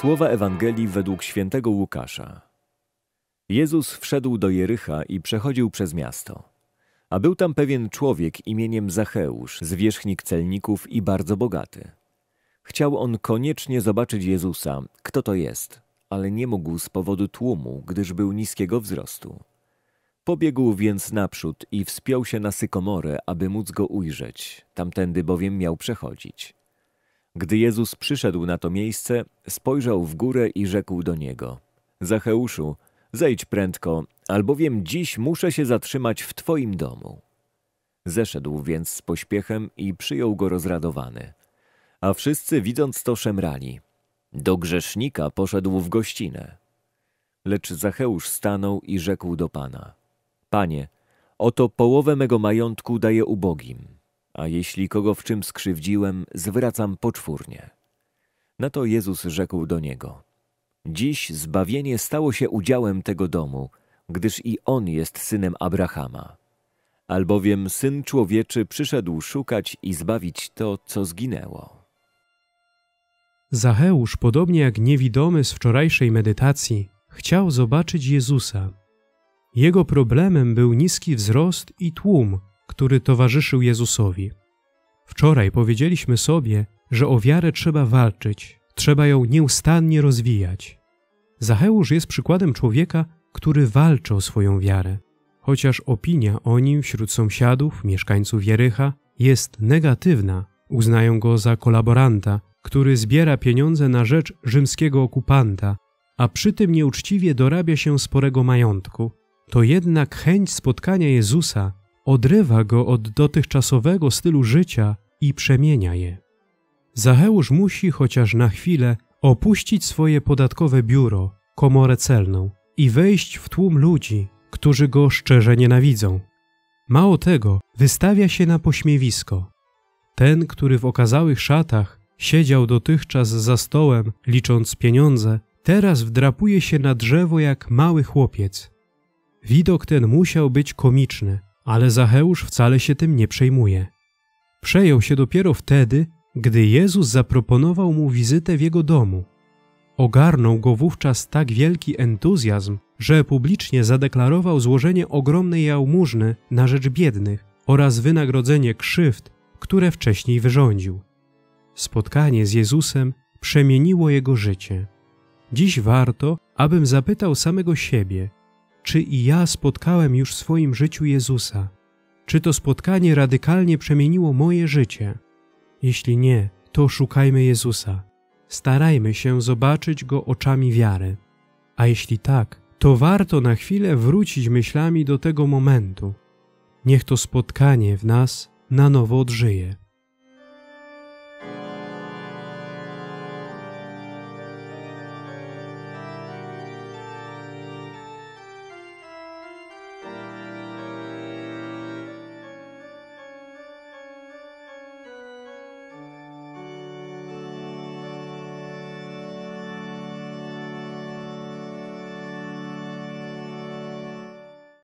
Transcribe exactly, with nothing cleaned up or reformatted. Słowa Ewangelii według Świętego Łukasza. Jezus wszedł do Jerycha i przechodził przez miasto. A był tam pewien człowiek imieniem Zacheusz, zwierzchnik celników i bardzo bogaty. Chciał on koniecznie zobaczyć Jezusa, kto to jest, ale nie mógł z powodu tłumu, gdyż był niskiego wzrostu. Pobiegł więc naprzód i wspiął się na sykomorę, aby móc go ujrzeć, tamtędy bowiem miał przechodzić. Gdy Jezus przyszedł na to miejsce, spojrzał w górę i rzekł do niego: Zacheuszu, zejdź prędko, albowiem dziś muszę się zatrzymać w twoim domu. Zeszedł więc z pośpiechem i przyjął go rozradowany. A wszyscy, widząc to, szemrali: do grzesznika poszedł w gościnę. Lecz Zacheusz stanął i rzekł do Pana: Panie, oto połowę mego majątku daję ubogim, a jeśli kogo w czym skrzywdziłem, zwracam poczwórnie. Na to Jezus rzekł do niego: dziś zbawienie stało się udziałem tego domu, gdyż i on jest synem Abrahama. Albowiem Syn Człowieczy przyszedł szukać i zbawić to, co zginęło. Zacheusz, podobnie jak niewidomy z wczorajszej medytacji, chciał zobaczyć Jezusa. Jego problemem był niski wzrost i tłum, który towarzyszył Jezusowi. Wczoraj powiedzieliśmy sobie, że o wiarę trzeba walczyć, trzeba ją nieustannie rozwijać. Zacheusz jest przykładem człowieka, który walczy o swoją wiarę. Chociaż opinia o nim wśród sąsiadów, mieszkańców Jerycha, jest negatywna, uznają go za kolaboranta, który zbiera pieniądze na rzecz rzymskiego okupanta, a przy tym nieuczciwie dorabia się sporego majątku, to jednak chęć spotkania Jezusa odrywa go od dotychczasowego stylu życia i przemienia je. Zacheusz musi chociaż na chwilę opuścić swoje podatkowe biuro, komorę celną i wejść w tłum ludzi, którzy go szczerze nienawidzą. Mało tego, wystawia się na pośmiewisko. Ten, który w okazałych szatach siedział dotychczas za stołem, licząc pieniądze, teraz wdrapuje się na drzewo jak mały chłopiec. Widok ten musiał być komiczny, ale Zacheusz wcale się tym nie przejmuje. Przejął się dopiero wtedy, gdy Jezus zaproponował mu wizytę w jego domu. Ogarnął go wówczas tak wielki entuzjazm, że publicznie zadeklarował złożenie ogromnej jałmużny na rzecz biednych oraz wynagrodzenie krzywd, które wcześniej wyrządził. Spotkanie z Jezusem przemieniło jego życie. Dziś warto, abym zapytał samego siebie, czy i ja spotkałem już w swoim życiu Jezusa? Czy to spotkanie radykalnie przemieniło moje życie? Jeśli nie, to szukajmy Jezusa. Starajmy się zobaczyć Go oczami wiary. A jeśli tak, to warto na chwilę wrócić myślami do tego momentu. Niech to spotkanie w nas na nowo odżyje.